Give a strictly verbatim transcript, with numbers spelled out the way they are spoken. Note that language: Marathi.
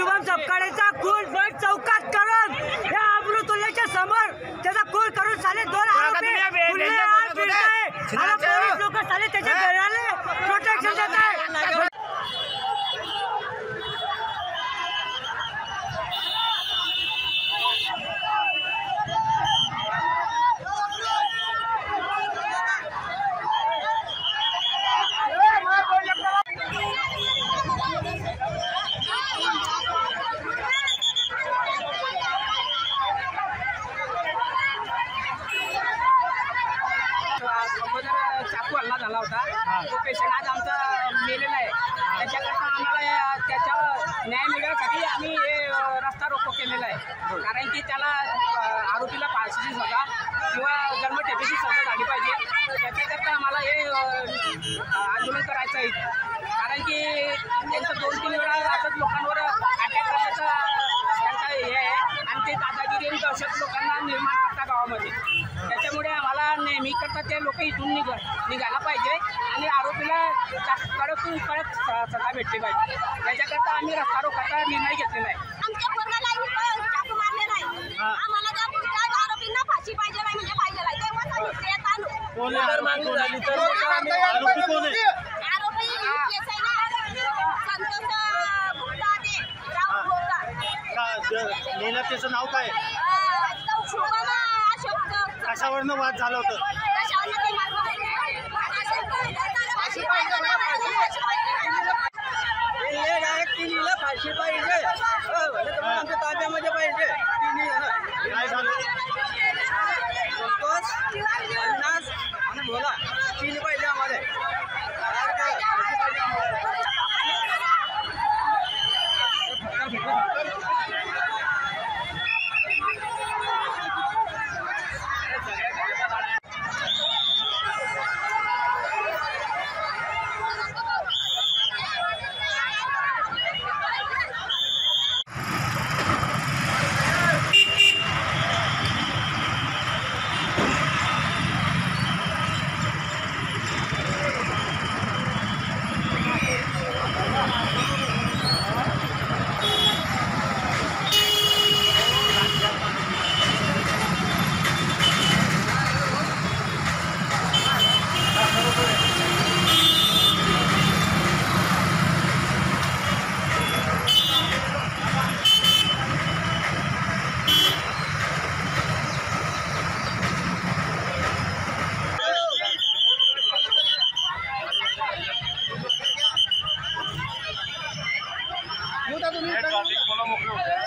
शुभम सपकाळेचा खून भट चौकात करून या अब्रुतुल्लाच्या समोर त्याचा खून करून साले दोन आरोपी गुन्हेगार फिरताय आणि पोलीस लोक साले त्याच्या घराले प्रोटेक्शन देतात. तो पेशंट आज आमचा मेलेला आहे, त्याच्याकरता आम्हाला त्याच्यावर न्याय मिळवण्यासाठी आम्ही रस्ता रोको केलेला आहे. कारण की त्याला आरोपीला फाशीची सजा किंवा जन्मठेपेची सजा झाली पाहिजे. त्याच्याकरता आम्हाला हे आंदोलन करायचं आहे. कारण की त्यांचं दोन तीन वेळा असंच लोकांवर अटॅक करण्याचं त्यांचा हे आहे आणि ते दादागिरी आणि दहशत लोकांना निर्माण करता गावामध्ये. त्याच्यामुळे आम्हाला नेहमी करता ते लोक इथून निघ निघायला पाहिजे आणि आरोपीला कडक कडक सजा भेटली पाहिजे. त्याच्याकरता आम्ही रस्ता रोकाचा निर्णय घेतलेला आहे. आमच्या पोराला इथं चाकू मारलेला आहे. आम्हाला त्या आरोपींना फाशी पाहिजे नाही म्हणजे पाहिजे नाही. तेव्हाच आम्ही ते ताणू कोण आहे माग कोण आहे तर आरोपी कोण आहे आरोपी केस आहे ना संतोष गुप्ता दे राव गुप्ता लेला त्याचं नाव काय कशावरनं वाद झाला होता Gracias.